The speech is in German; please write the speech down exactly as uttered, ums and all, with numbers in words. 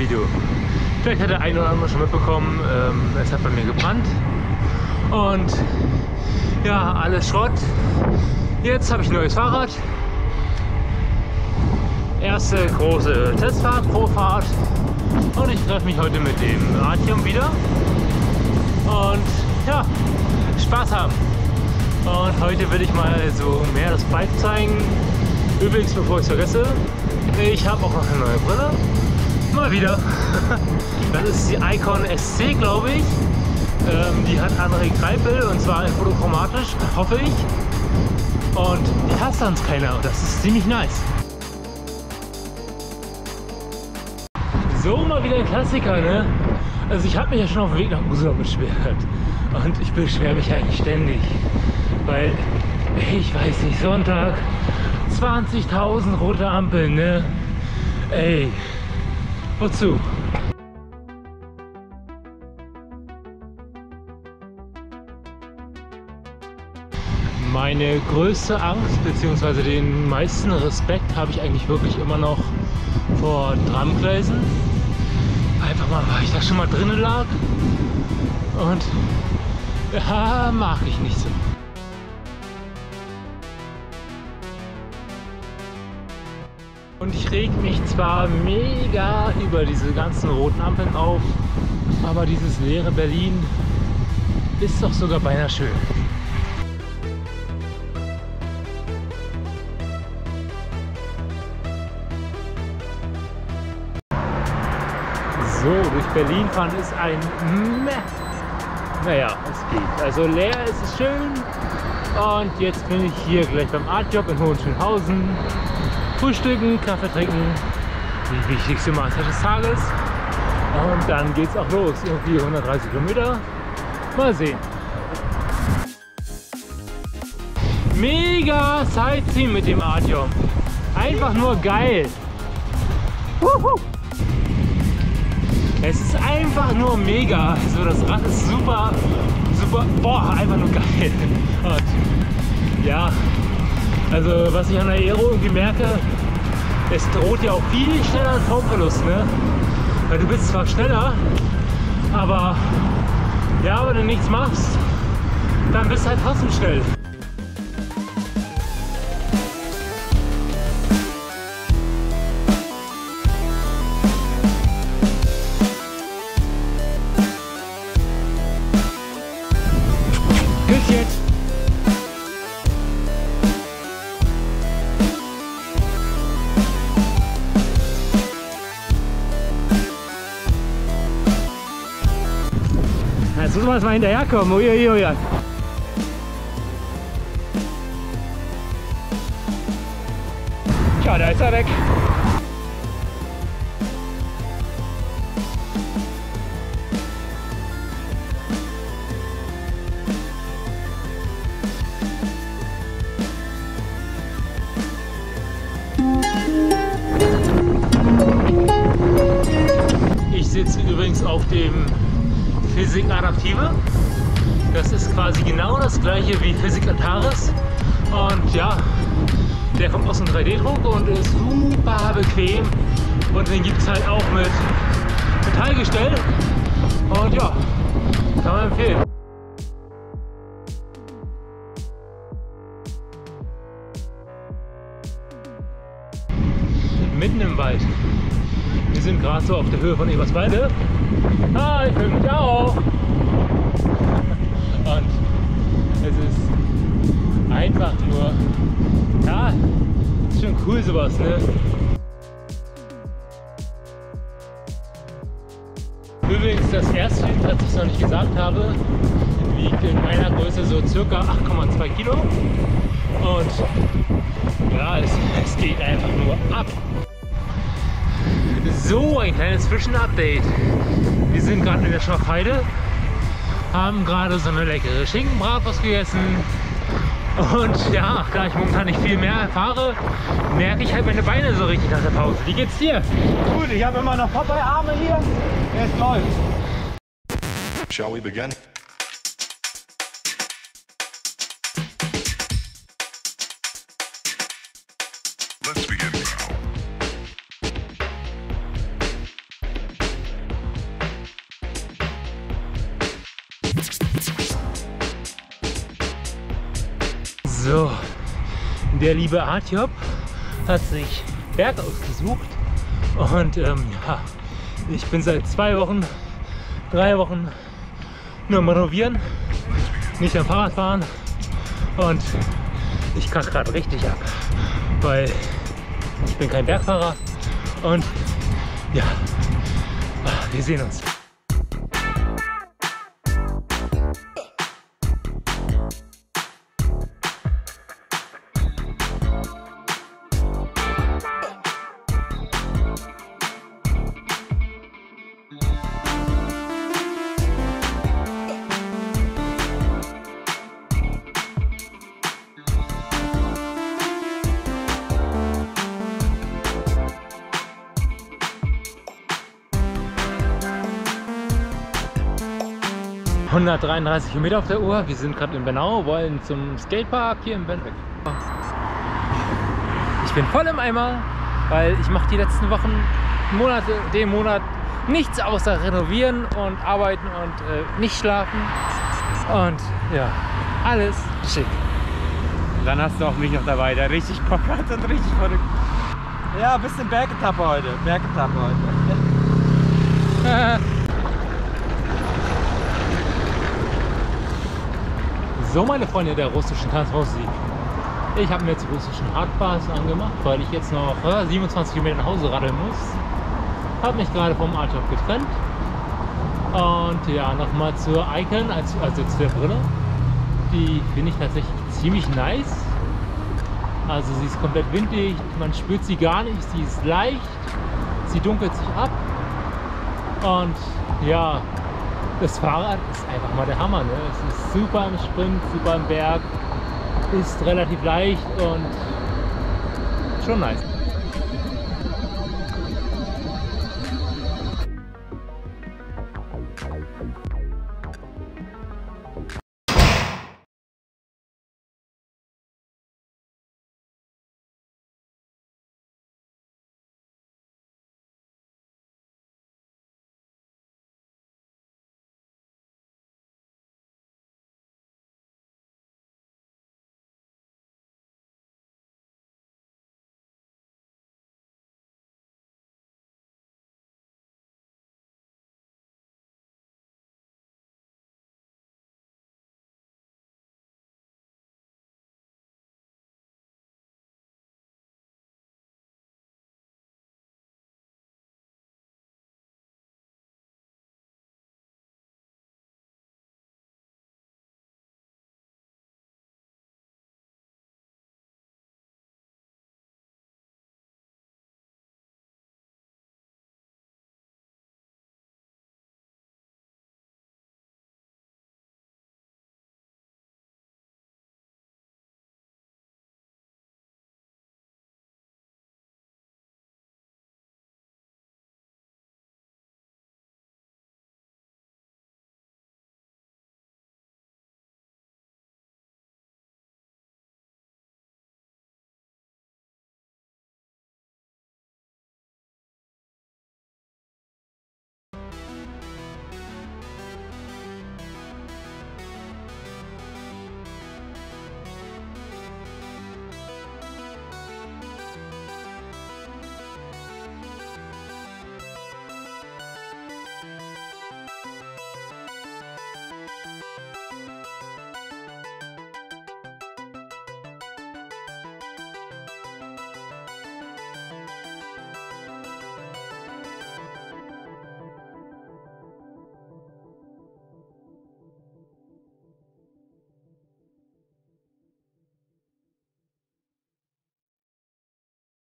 Video. Vielleicht hat der eine oder andere schon mitbekommen, ähm, es hat bei mir gebrannt. Und ja, alles Schrott. Jetzt habe ich ein neues Fahrrad. Erste große Testfahrt, Profahrt. Und ich treffe mich heute mit dem Artjom wieder. Und ja, Spaß haben. Und heute will ich mal so mehr das Bike zeigen. Übrigens, bevor ich es vergesse, ich habe auch noch eine neue Brille. Mal wieder. Das ist die Icon S C, glaube ich. Ähm, die hat André Kreipel, und zwar fotochromatisch, hoffe ich. Und die hasst sonst keiner. Und das ist ziemlich nice. So, mal wieder ein Klassiker, ne? Also ich habe mich ja schon auf dem Weg nach Usedom beschwert. Und ich beschwere mich eigentlich ständig. Weil, ich weiß nicht, Sonntag, zwanzigtausend rote Ampeln, ne? Ey, wozu? Meine größte Angst, beziehungsweise den meisten Respekt habe ich eigentlich wirklich immer noch vor Tramgleisen. Einfach mal, weil ich da schon mal drinnen lag. Und ja, mag ich nicht so. Und ich reg mich zwar mega über diese ganzen roten Ampeln auf, aber dieses leere Berlin ist doch sogar beinahe schön. So, durch Berlin fahren ist ein Meh. Naja, es geht. Also leer ist es schön. Und jetzt bin ich hier gleich beim Artjom in Hohenschönhausen. Frühstücken, Kaffee trinken, die wichtigste Maßnahme des Tages. Und dann geht's auch los. Irgendwie hundertdreißig Kilometer. Mal sehen. Mega Sightseeing mit dem Artjom. Einfach nur geil. Wuhu. Es ist einfach nur mega. Also das Rad ist super, super, boah, einfach nur geil. Und ja. Also was ich an der Aero irgendwie merke, es droht ja auch viel schneller ein Formverlust, ne? Weil du bist zwar schneller, aber ja, wenn du nichts machst, dann bist du halt trotzdem schnell. Bis jetzt! Jetzt muss man erstmal hinterherkommen, uiuiui. Tja, da ist er weg. Ich sitze übrigens auf dem Fizik Adaptive. Das ist quasi genau das gleiche wie Fizik Adaptive. Und ja, der kommt aus dem drei D Druck und ist super bequem. Und den gibt es halt auch mit Metallgestell. Und ja, kann man empfehlen. Mitten im Wald. Wir sind gerade so auf der Höhe von Eberswalde. Ah, ich bin mich auch. Und es ist einfach nur, ja, ist schon cool sowas, ne? Übrigens, das erste Lied, was ich noch nicht gesagt habe, wiegt in meiner Größe so circa acht Komma zwei Kilo. Und ja, es, es geht einfach nur ab. So, ein kleines Zwischenupdate. Wir sind gerade in der Schafheide, haben gerade so eine leckere Schinkenbratwurst gegessen. Und ja, da ich momentan nicht viel mehr erfahre, merke ich halt meine Beine so richtig nach der Pause. Wie geht's dir? Gut, ich habe immer noch Popeye-Arme hier. Es läuft. Shall we begin? Let's begin. So, der liebe Artjom hat sich Berg ausgesucht und ähm, ja, ich bin seit zwei Wochen, drei Wochen nur am Renovieren, nicht am Fahrrad fahren und ich kacke gerade richtig ab, weil ich bin kein Bergfahrer und ja, wir sehen uns. hundertdreiunddreißig Kilometer auf der Uhr. Wir sind gerade in Bernau, wollen zum Skatepark hier in Bernbeck. Ich bin voll im Eimer, weil ich mache die letzten Wochen, Monate, den Monat nichts außer renovieren und arbeiten und äh, nicht schlafen. Und ja, alles schick. Dann hast du auch mich noch dabei, der richtig Bock hat und richtig verrückt. Ja, ein bisschen Bergetappe heute, Bergetappe heute. So, meine Freunde der russischen Tanzmusik, ich habe mir jetzt russischen Hardbass angemacht, weil ich jetzt noch äh, siebenundzwanzig Kilometer nach Hause radeln muss. Habe mich gerade vom Altrop getrennt und ja, nochmal zur Icon, also, also zu der Brille. Die finde ich tatsächlich ziemlich nice. Also sie ist komplett windig, man spürt sie gar nicht, sie ist leicht, sie dunkelt sich ab und ja. Das Fahrrad ist einfach mal der Hammer, ne? Es ist super im Sprint, super im Berg, ist relativ leicht und schon nice.